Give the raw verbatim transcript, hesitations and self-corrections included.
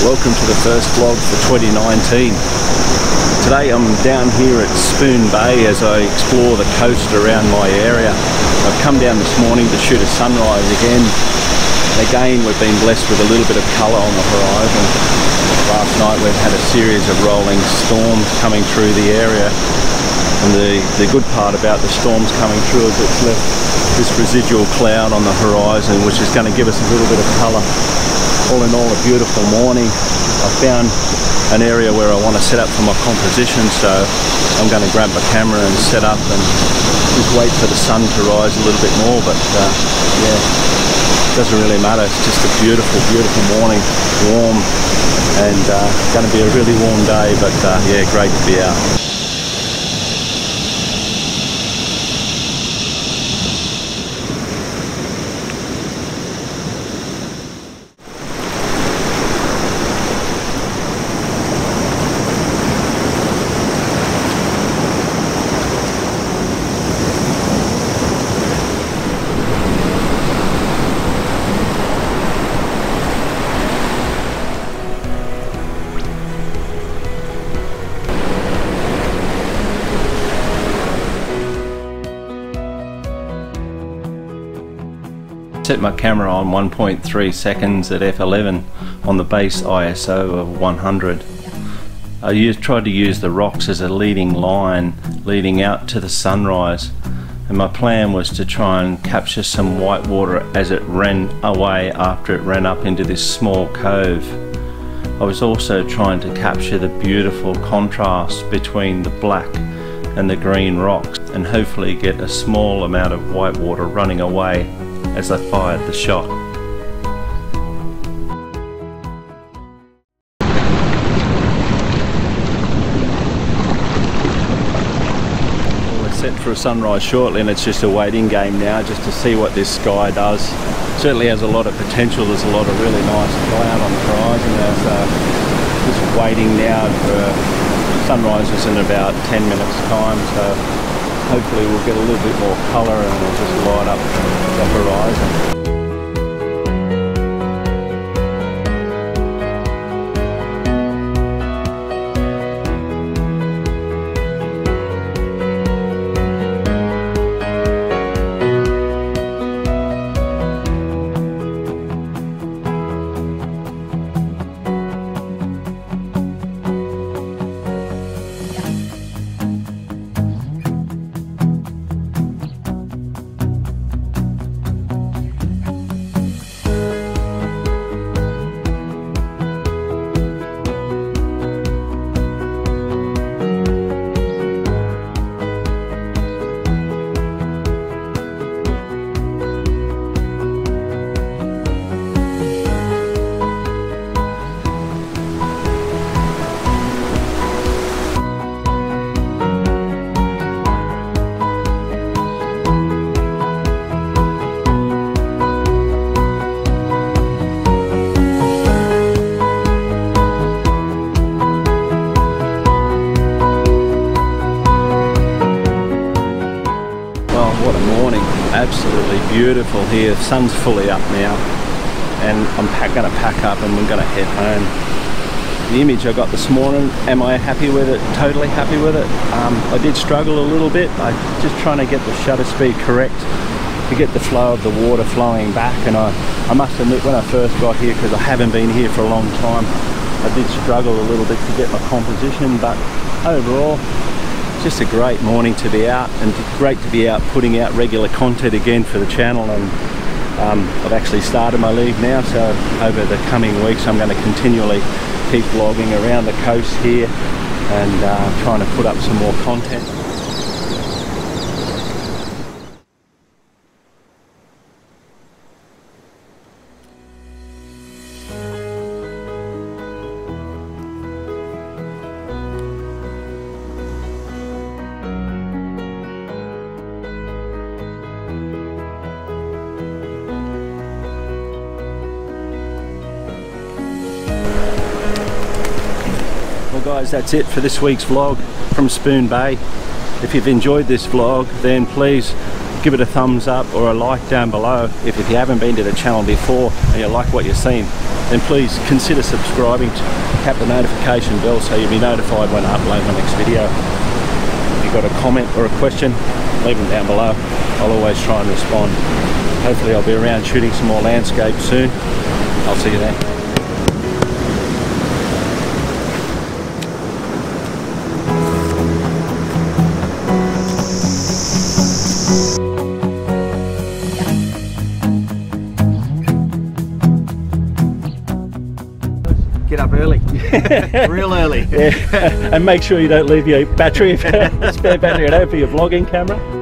Welcome to the first vlog for twenty nineteen. Today I'm down here at Spoon Bay as I explore the coast around my area. I've come down this morning to shoot a sunrise again. Again, we've been blessed with a little bit of colour on the horizon. Last night we've had a series of rolling storms coming through the area. And the, the good part about the storms coming through is it's left this residual cloud on the horizon, which is going to give us a little bit of colour. All in all, a beautiful morning. I found an area where I want to set up for my composition, so I'm going to grab my camera and set up and just wait for the sun to rise a little bit more. But uh, yeah, it doesn't really matter. It's just a beautiful, beautiful morning, warm, and uh, going to be a really warm day. But uh, yeah, great to be out. Set my camera on one point three seconds at F eleven on the base I S O of one hundred. I used, tried to use the rocks as a leading line leading out to the sunrise, and my plan was to try and capture some white water as it ran away after it ran up into this small cove. I was also trying to capture the beautiful contrast between the black and the green rocks and hopefully get a small amount of white water running away as I fired the shot. Well, we're set for a sunrise shortly, and it's just a waiting game now just to see what this sky does. It certainly has a lot of potential. There's a lot of really nice cloud on the horizon now, so just waiting now for sunrises in about ten minutes time, so hopefully we'll get a little bit more colour and it'll just light up the horizon. Absolutely beautiful here. The sun's fully up now, and I'm pack, going to pack up and we're going to head home. The image I got this morning, am I happy with it? Totally happy with it. Um, I did struggle a little bit. I just trying to get the shutter speed correct to get the flow of the water flowing back, and I, I must admit when I first got here, because I haven't been here for a long time, I did struggle a little bit to get my composition, but overall, just a great morning to be out, and great to be out putting out regular content again for the channel. And um, I've actually started my leave now, so over the coming weeks I'm going to continually keep vlogging around the coast here and uh, trying to put up some more content. Guys, that's it for this week's vlog from Spoon Bay. If you've enjoyed this vlog, then please give it a thumbs up or a like down below. If, if you haven't been to the channel before and you like what you've seen, then please consider subscribing, to tap the notification bell so you'll be notified when I upload my next video. If you've got a comment or a question, leave them down below. I'll always try and respond. Hopefully I'll be around shooting some more landscape soon. I'll see you then. Get up early, real early. Yeah. And make sure you don't leave your battery, spare battery at home for your vlogging camera.